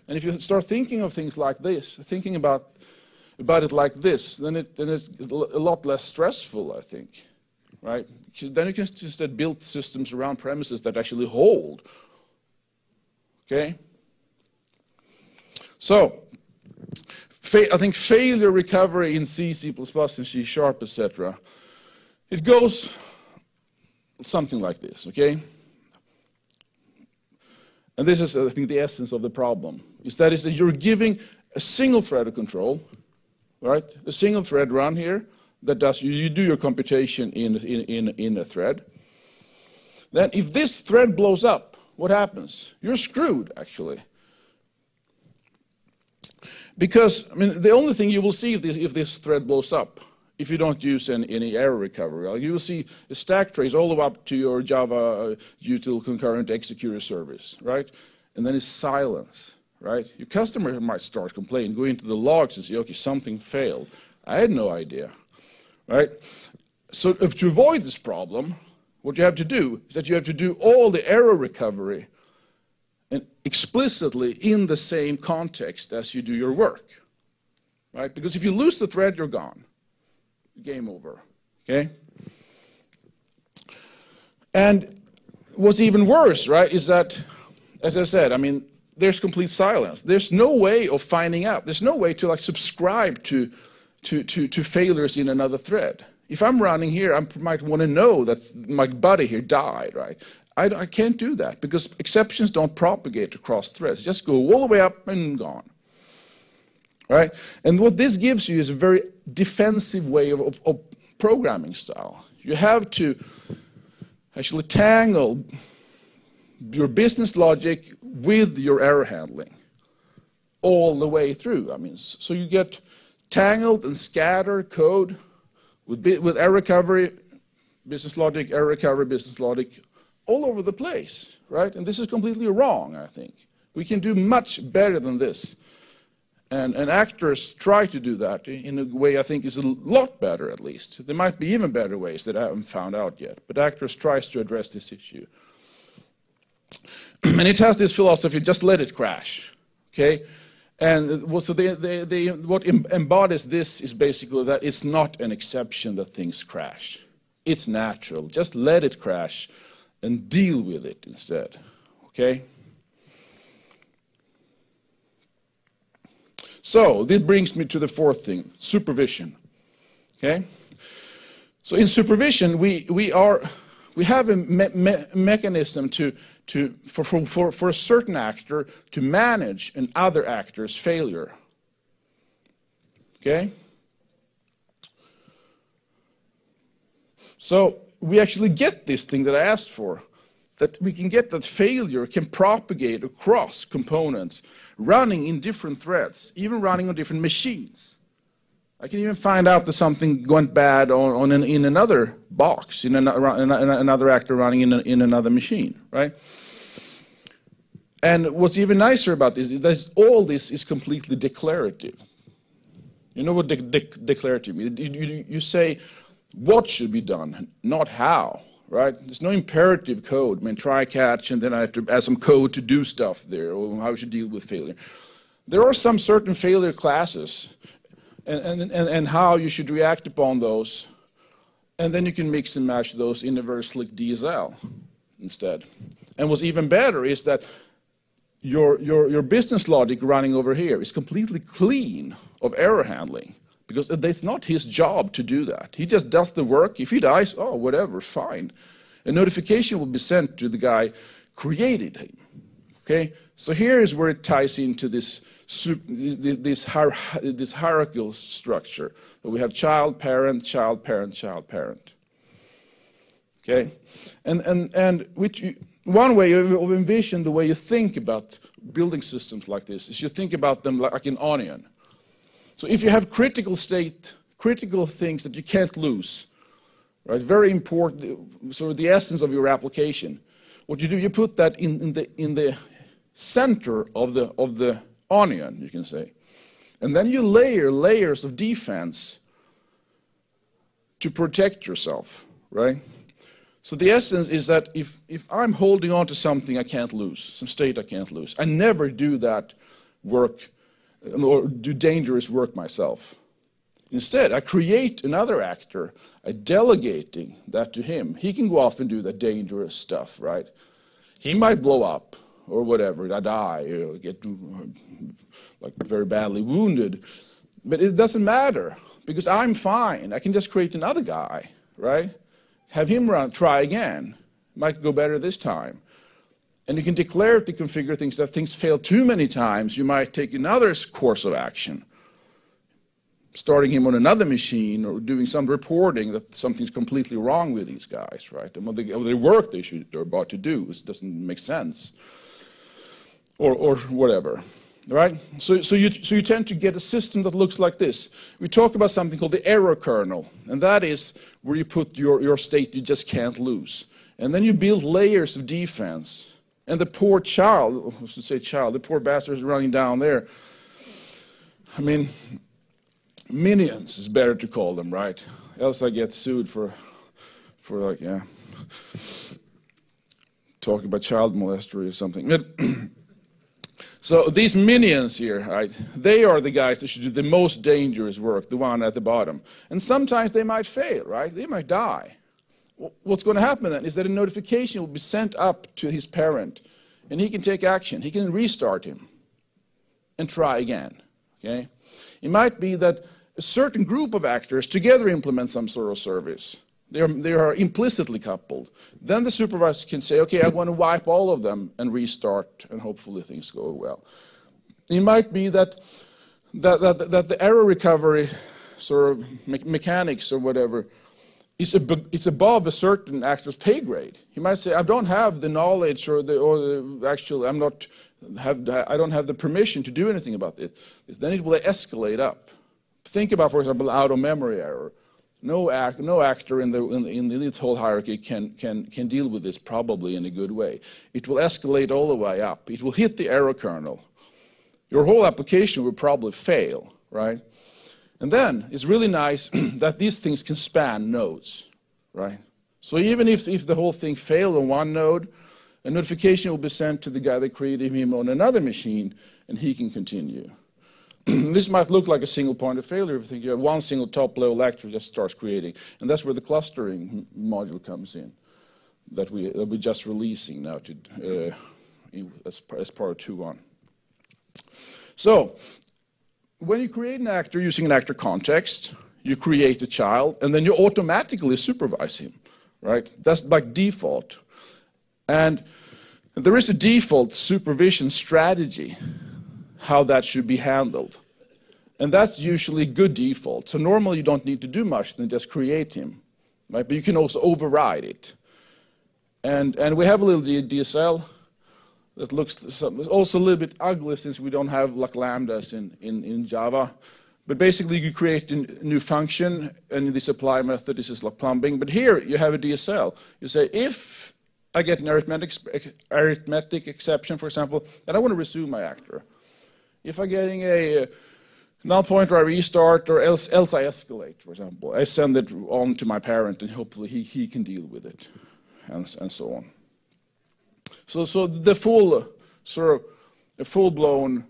And if you start thinking of things like this, thinking about about it like this, then it then it's a lot less stressful, I think, right? Then you can instead build systems around premises that actually hold. Okay, so I think failure recovery in C, C plus plus, and C Sharp, et cetera, it goes something like this, okay? And this is, I think, the essence of the problem, is that, is that you're giving a single thread of control, right? A single thread run here that does, you do your computation in, in, in, in a thread. Then if this thread blows up, what happens? You're screwed, actually. Because, I mean, the only thing you will see if this, if this thread blows up, if you don't use any, any error recovery, like you will see a stack trace all the way up to your Java util concurrent executor service, right? And then it's silence, right? Your customer might start complaining, go into the logs and say, okay, something failed. I had no idea, right? So if to avoid this problem, what you have to do is that you have to do all the error recovery and explicitly in the same context as you do your work, right? Because if you lose the thread, you're gone. Game over, okay? And what's even worse, right, is that, as I said, I mean, there's complete silence. There's no way of finding out. There's no way to like subscribe to, to, to, to failures in another thread. If I'm running here, I might want to know that my buddy here died, right? I, I can't do that because exceptions don't propagate across threads. Just go all the way up and gone, right? And what this gives you is a very defensive way of, of, of programming style. You have to actually tangle your business logic with your error handling all the way through. I mean, so you get tangled and scattered code with, with error recovery, business logic, error recovery, business logic, all over the place, right? And this is completely wrong, I think. We can do much better than this. And, and actors try to do that in a way I think is a lot better, at least. There might be even better ways that I haven't found out yet, but actors tries to address this issue. And it has this philosophy, just let it crash, okay? And well, so they, they, they, what embodies this is basically that it's not an exception that things crash. It's natural. Just let it crash and deal with it instead, okay? So this brings me to the fourth thing, supervision, okay? So in supervision, we, we, are, we have a me me mechanism to, to, for, for, for a certain actor to manage another actor's failure, okay? So we actually get this thing that I asked for, that we can get that failure can propagate across components, running in different threads, even running on different machines. I can even find out that something went bad on, on an, in another box, in an, in another actor running in, a, in another machine, right? And what's even nicer about this is that all this is completely declarative. You know what de de declarative means? You, you, you say what should be done, not how. Right? There's no imperative code. I mean, try, catch, and then I have to add some code to do stuff there, or how you should deal with failure. There are some certain failure classes, and, and, and, and how you should react upon those, and then you can mix and match those in a very slick D S L instead. And what's even better is that your, your, your business logic running over here is completely clean of error handling. Because it's not his job to do that. He just does the work. If he dies, oh, whatever, fine. A notification will be sent to the guy created him, okay? So here is where it ties into this, this, hier this hierarchical structure. So we have child, parent, child, parent, child, parent, okay? And, and, and which you, one way of envision the way you think about building systems like this is you think about them like an onion. So if you have critical state, critical things that you can't lose, right? Very important, sort of the essence of your application. What you do, you put that in, in the in the center of the of the onion, you can say, and then you layer layers of defense to protect yourself, right? So the essence is that if if I'm holding on to something I can't lose, some state I can't lose, I never do that work. Or do dangerous work myself. Instead, I create another actor, I'm delegating that to him. He can go off and do the dangerous stuff, right? He might blow up or whatever, I die, or get like very badly wounded. But it doesn't matter because I'm fine. I can just create another guy, right? Have him run, try again. Might go better this time. And you can declare to configure things that things fail too many times, you might take another course of action, starting him on another machine or doing some reporting that something's completely wrong with these guys, right? And what they, what they work they should, they're about to do is, doesn't make sense, or, or whatever, right? So, so, you, so you tend to get a system that looks like this. We talk about something called the error kernel, and that is where you put your, your state you just can't lose. And then you build layers of defense. And the poor child, I should say child, the poor bastard is running down there. I mean, minions is better to call them, right? Else I get sued for, for like, yeah, talking about child molestery or something. But so these minions here, right, they are the guys that should do the most dangerous work, the one at the bottom. And sometimes they might fail, right? They might die. What's going to happen then is that a notification will be sent up to his parent, and he can take action. He can restart him and try again, okay? It might be that a certain group of actors together implement some sort of service. They are, they are implicitly coupled. Then the supervisor can say, okay, I want to wipe all of them and restart, and hopefully things go well. It might be that, that, that, that the error recovery sort of me- mechanics or whatever It's, a, it's above a certain actor's pay grade. He might say, I don't have the knowledge or the, or the actual, I'm not, have, I don't have the permission to do anything about this. Then it will escalate up. Think about, for example, out of memory error. No, act, no actor in, the, in, in this whole hierarchy can, can, can deal with this probably in a good way. It will escalate all the way up. It will hit the error kernel. Your whole application will probably fail, right? And then it's really nice that these things can span nodes, right? So even if, if the whole thing failed on one node, a notification will be sent to the guy that created him on another machine, and he can continue. This might look like a single point of failure if you have one single top-level actor just starts creating, and that's where the clustering module comes in that, we, that we're just releasing now to, uh, as, as part of two point one. So when you create an actor using an actor context, you create a child, and then you automatically supervise him, right? That's by default. And there is a default supervision strategy how that should be handled. And that's usually a good default. So normally you don't need to do much than just create him, right? But you can also override it. And, and we have a little D S L that looks also a little bit ugly since we don't have like lambdas in, in, in Java. But basically you create a new function and in this apply method, this is like plumbing. But here you have a D S L. You say, if I get an arithmetic, arithmetic exception, for example, and I want to resume my actor. If I'm getting a uh, null pointer, I restart, or else, else I escalate, for example. I send it on to my parent, and hopefully he, he can deal with it, and, and so on. So, so the full, uh, sort of, a full-blown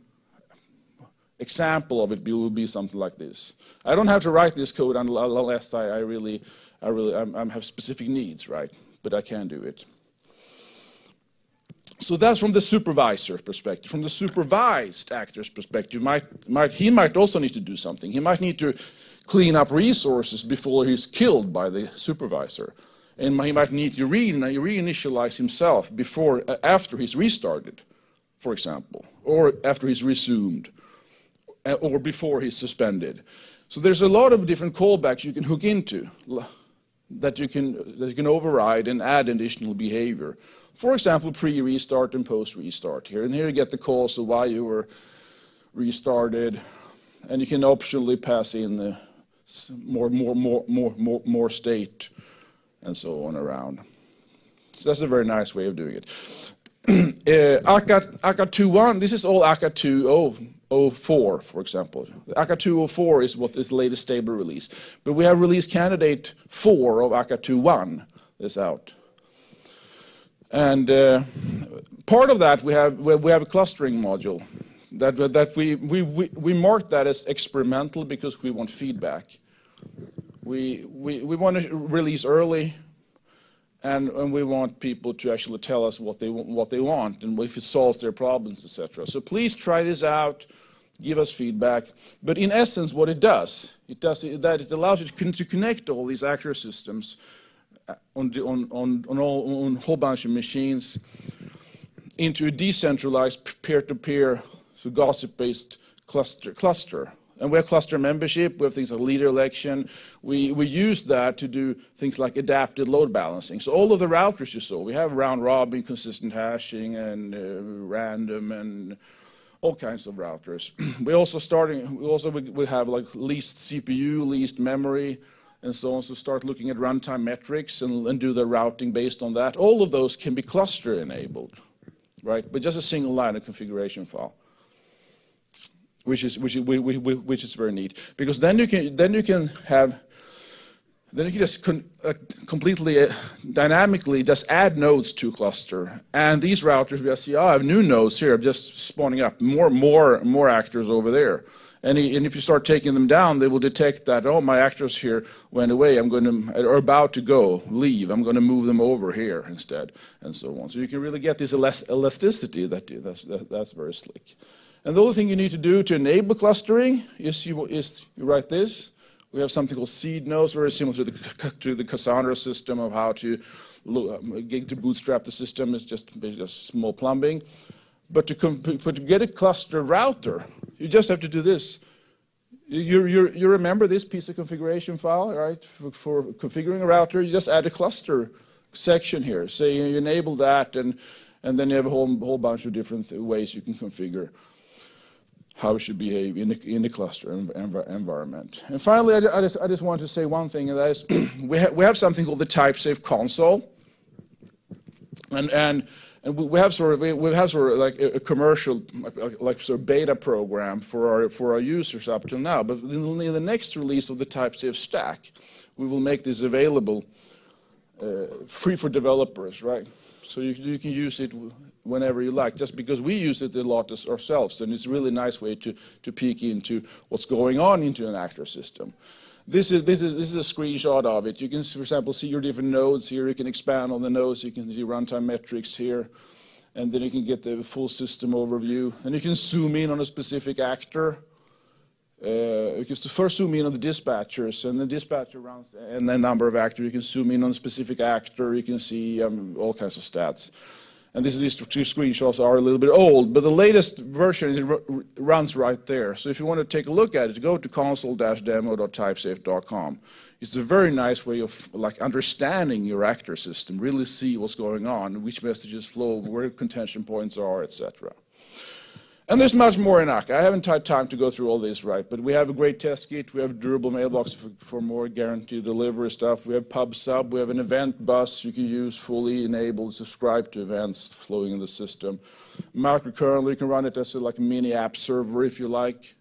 example of it will be something like this. I don't have to write this code unless I, I really, I really I'm, I'm have specific needs, right? But I can do it. So that's from the supervisor perspective. From the supervised actor's perspective, might, might, he might also need to do something. He might need to clean up resources before he's killed by the supervisor. And he might need to re reinitialize himself before, after he's restarted, for example, or after he's resumed, or before he's suspended. So there's a lot of different callbacks you can hook into that you can, that you can override and add additional behavior. For example, pre-restart and post-restart here. And here you get the calls of why you were restarted. And you can optionally pass in the more, more, more, more, more, more state and so on around. So that's a very nice way of doing it. uh, Akka two point one, this is all Akka two point oh four, for example. Akka two point oh four is what is the latest stable release. But we have release candidate four of Akka two point one that's out. And uh, part of that, we have we have a clustering module that that we we we, we marked that as experimental because we want feedback. We we we want to release early, and and we want people to actually tell us what they what they want and if it solves their problems, et cetera. So please try this out, give us feedback. But in essence, what it does, it does that it allows you to connect all these actor systems. On, the, on, on, on, all, on a whole bunch of machines into a decentralized peer-to-peer, so gossip-based cluster, cluster. And we have cluster membership, we have things like leader election. We, we use that to do things like adaptive load balancing. So all of the routers you saw, we have round-robin, consistent hashing, and uh, random, and all kinds of routers. we also starting, we also we, we have like least C P U, least memory, and so on, so start looking at runtime metrics and, and do the routing based on that. All of those can be cluster enabled, right? But just a single line of configuration file, which is which is which is very neat because then you can then you can have then you can just con, uh, completely uh, dynamically just add nodes to a cluster. And these routers, we see, oh, I have new nodes here. I'm just spawning up more more more actors over there. And if you start taking them down, they will detect that, oh, my actors here went away, I'm going to, or about to go, leave, I'm going to move them over here instead, and so on. So you can really get this elasticity, that, that's, that, that's very slick. And the only thing you need to do to enable clustering is you, is you write this. We have something called seed nodes, very similar to the, to the Cassandra system of how to, to bootstrap the system. It's just, just small plumbing. But to, but to get a cluster router, you just have to do this. You, you, you remember this piece of configuration file, right? For, for configuring a router, you just add a cluster section here. Say you enable that, and, and then you have a whole, whole bunch of different ways you can configure. how it should behave in the, in the cluster env env environment. And finally, I, I, just, I just want to say one thing, and that is we, ha we have something called the TypeSafe console. And, and, and we have sort of, we have sort of like a commercial, like sort of beta program for our, for our users up till now. But in the next release of the TypeSafe stack, we will make this available uh, free for developers, right? So you, you can use it whenever you like, just because we use it a lot ourselves, and it's a really nice way to, to peek into what's going on into an actor system. This is, this, is, this is a screenshot of it. You can, for example, see your different nodes here. You can expand on the nodes. You can see runtime metrics here. And then you can get the full system overview. And you can zoom in on a specific actor. Uh, you can first zoom in on the dispatchers. And the dispatcher runs and the number of actors. You can zoom in on a specific actor. You can see um, all kinds of stats. And these, these two screenshots are a little bit old, but the latest version runs right there. So if you want to take a look at it, go to console dash demo dot typesafe dot com. It's a very nice way of like understanding your actor system, really see what's going on, which messages flow, where contention points are, et cetera. And there's much more in Akka. I haven't had time to go through all this, right? But we have a great test kit. We have durable mailbox for, for more guaranteed delivery stuff. We have PubSub. We have an event bus you can use, fully enabled, subscribe to events flowing in the system. Microkernel, you can run it as a, like a mini app server if you like.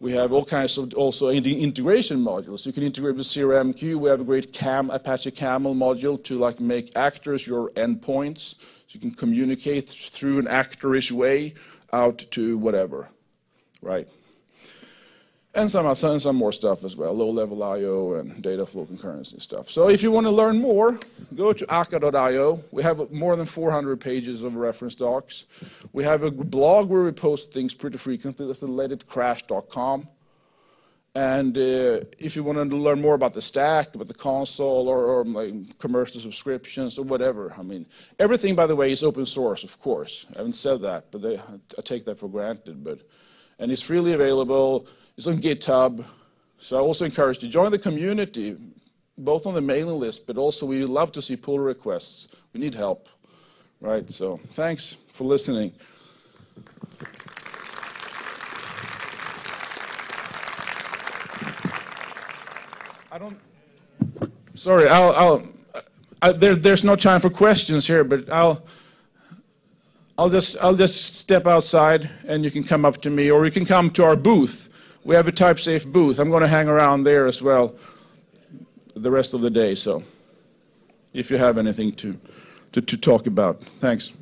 We have all kinds of also integration modules. You can integrate with C R M queue. We have a great Cam, Apache Camel module to like make actors your endpoints. So you can communicate through an actorish way out to whatever, right? And some, and some more stuff as well, low-level I O and data flow concurrency stuff. So if you want to learn more, go to akka dot i o. We have more than four hundred pages of reference docs. We have a blog where we post things pretty frequently. That's let it crash dot com. And uh, if you want to learn more about the stack, about the console, or, or like commercial subscriptions, or whatever, I mean, everything, by the way, is open source, of course. I haven't said that, but they, I take that for granted. But, and it's freely available. It's on GitHub. So I also encourage you to join the community, both on the mailing list, but also we love to see pull requests. We need help, right? So thanks for listening. I don't, sorry, I'll, I'll I, there, there's no time for questions here, but I'll, I'll just, I'll just step outside and you can come up to me, or you can come to our booth. We have a TypeSafe booth. I'm going to hang around there as well the rest of the day, so if you have anything to, to, to talk about. Thanks.